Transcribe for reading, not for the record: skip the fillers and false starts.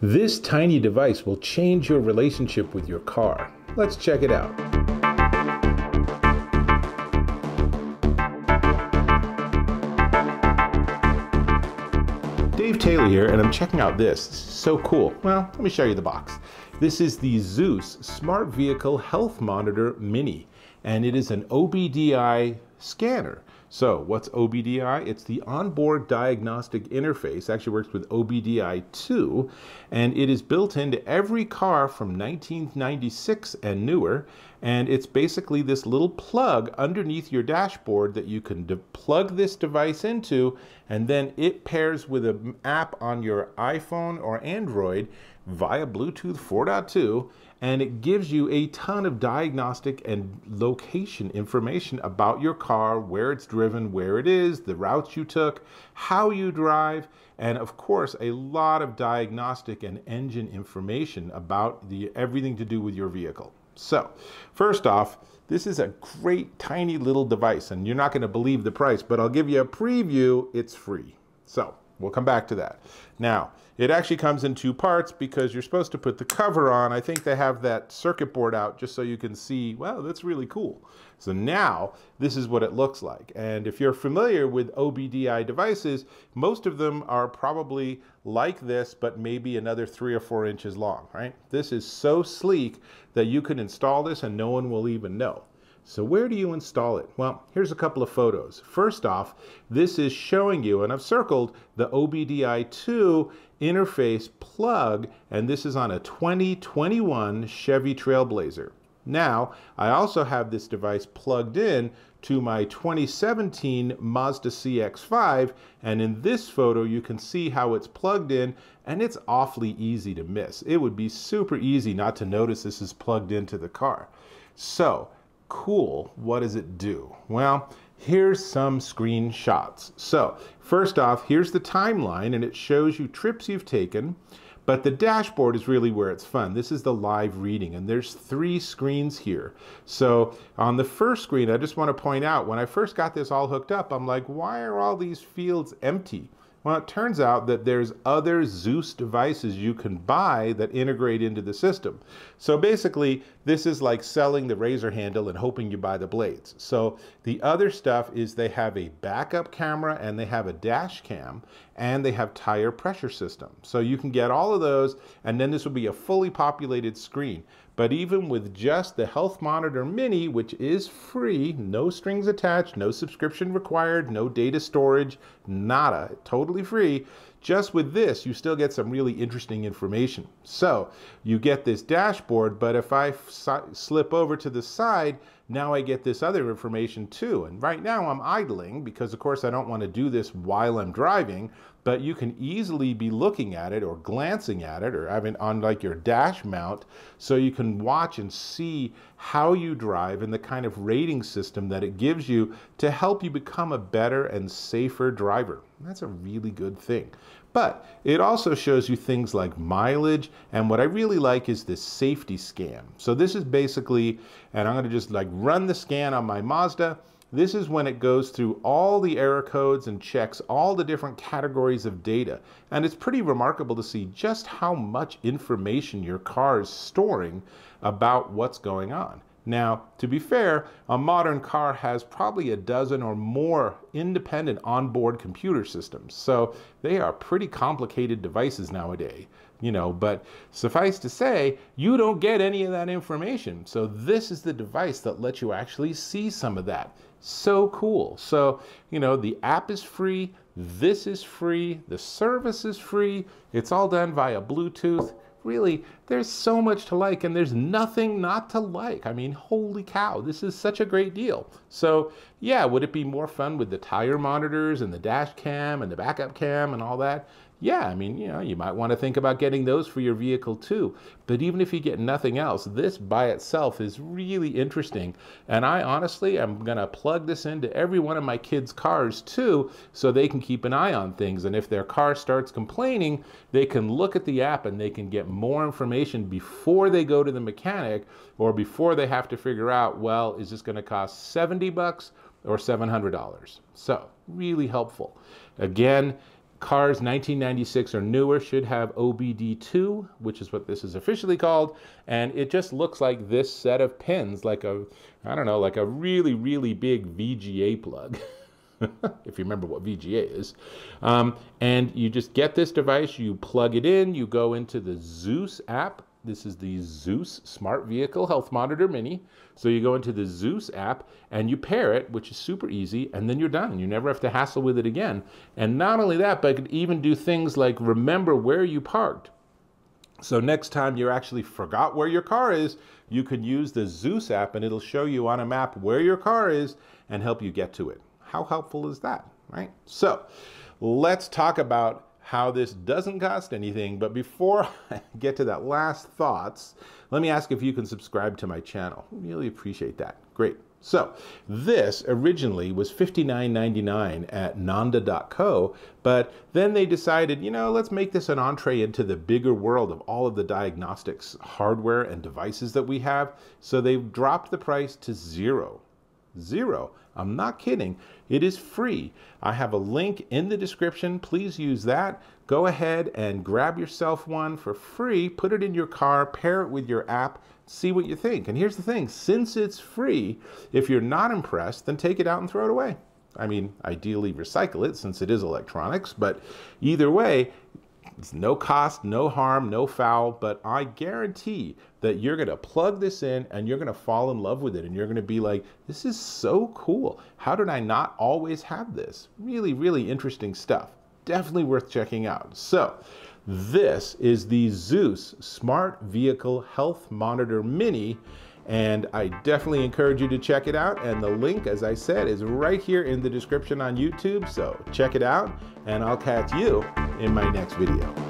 This tiny device will change your relationship with your car. Let's check it out. Dave Taylor here, and I'm checking out this. It's so cool. Well, let me show you the box. This is the Zus Smart Vehicle Health Monitor Mini, and it is an OBD-II scanner. So what's OBD-II? It's the onboard diagnostic interface. It actually works with OBD-II, and it is built into every car from 1996 and newer. And it's basically this little plug underneath your dashboard that you can plug this device into, and then it pairs with an app on your iPhone or Android via Bluetooth 4.2, and it gives you a ton of diagnostic and location information about your car, where it's driven, where it is, the routes you took, how you drive, and of course a lot of diagnostic and engine information about everything to do with your vehicle. So first off, this is a great tiny little device, and you're not going to believe the price, but I'll give you a preview. It's free. So we'll come back to that. Now, it actually comes in two parts because you're supposed to put the cover on. I think they have that circuit board out just so you can see, wow, that's really cool. So now, this is what it looks like. And if you're familiar with OBD-II devices, most of them are probably like this, but maybe another 3 or 4 inches long, right? This is so sleek that you can install this and no one will even know. So where do you install it? Well, here's a couple of photos. First off, this is showing you, and I've circled the OBD-II interface plug, and this is on a 2021 Chevy Trailblazer. Now, I also have this device plugged in to my 2017 Mazda CX-5, and in this photo you can see how it's plugged in, and it's awfully easy to miss. It would be super easy not to notice this is plugged into the car. So, cool, what does it do? Well, here's some screenshots. So first off, here's the timeline, and it shows you trips you've taken, but the dashboard is really where it's fun. This is the live reading, and there's 3 screens here. So on the first screen, I just want to point out, when I first got this all hooked up, I'm like, why are all these fields empty? Well, it turns out that there's other Zus devices you can buy that integrate into the system. So basically, this is like selling the razor handle and hoping you buy the blades. So the other stuff is they have a backup camera, and they have a dash cam, and they have tire pressure system. So you can get all of those, and then this will be a fully populated screen. But even with just the Health Monitor Mini, which is free, no strings attached, no subscription required, no data storage, nada, totally free, just with this, you still get some really interesting information. So you get this dashboard, but if I slip over to the side, now I get this other information too. And right now I'm idling because of course I don't want to do this while I'm driving, but you can easily be looking at it or glancing at it or having on like your dash mount, so you can watch and see how you drive and the kind of rating system that it gives you to help you become a better and safer driver. That's a really good thing. But it also shows you things like mileage, and what I really like is this safety scan. So this is basically, and I'm going to just like run the scan on my Mazda. This is when it goes through all the error codes and checks all the different categories of data. And it's pretty remarkable to see just how much information your car is storing about what's going on. Now, to be fair, a modern car has probably a dozen or more independent onboard computer systems. So they are pretty complicated devices nowadays, you know, but suffice to say, you don't get any of that information. So this is the device that lets you actually see some of that. So cool. So, you know, the app is free. This is free. The service is free. It's all done via Bluetooth. Really, there's so much to like, and there's nothing not to like. I mean, holy cow, this is such a great deal. So yeah, would it be more fun with the tire monitors and the dash cam and the backup cam and all that? Yeah, I mean, you know, you might want to think about getting those for your vehicle too. But even if you get nothing else, this by itself is really interesting. And I honestly, I'm going to plug this into every one of my kids' cars too, so they can keep an eye on things. And if their car starts complaining, they can look at the app and they can get more information before they go to the mechanic, or before they have to figure out, well, is this going to cost $70 or $700? So really helpful. Again, Cars 1996 or newer should have OBD-II, which is what this is officially called, and it just looks like this set of pins, like a, I don't know, like a really, really big VGA plug, if you remember what VGA is. And you just get this device, you plug it in, you go into the Zus app. This is the Zus Smart Vehicle Health Monitor Mini. So you go into the Zus app and you pair it, which is super easy, and then you're done. You never have to hassle with it again. And not only that, but I could even do things like remember where you parked. So next time you actually forgot where your car is, you could use the Zus app and it'll show you on a map where your car is and help you get to it. How helpful is that, right? So let's talk about how this doesn't cost anything. But before I get to that last thoughts, let me ask if you can subscribe to my channel. Really appreciate that. Great. So this originally was $59.99 at nonda.co, but then they decided, you know, let's make this an entree into the bigger world of all of the diagnostics hardware and devices that we have. So they've dropped the price to zero. Zero. I'm not kidding. It is free. I have a link in the description. Please use that. Go ahead and grab yourself one for free. Put it in your car. Pair it with your app. See what you think. And here's the thing. Since it's free, if you're not impressed, then take it out and throw it away. I mean, ideally recycle it since it is electronics. But either way, it's no cost, no harm, no foul, but I guarantee that you're going to plug this in and you're going to fall in love with it. And you're going to be like, this is so cool. How did I not always have this? Really, really interesting stuff. Definitely worth checking out. So this is the Zus Smart Vehicle Health Monitor Mini. And I definitely encourage you to check it out. And the link, as I said, is right here in the description on YouTube. So check it out, and I'll catch you in my next video.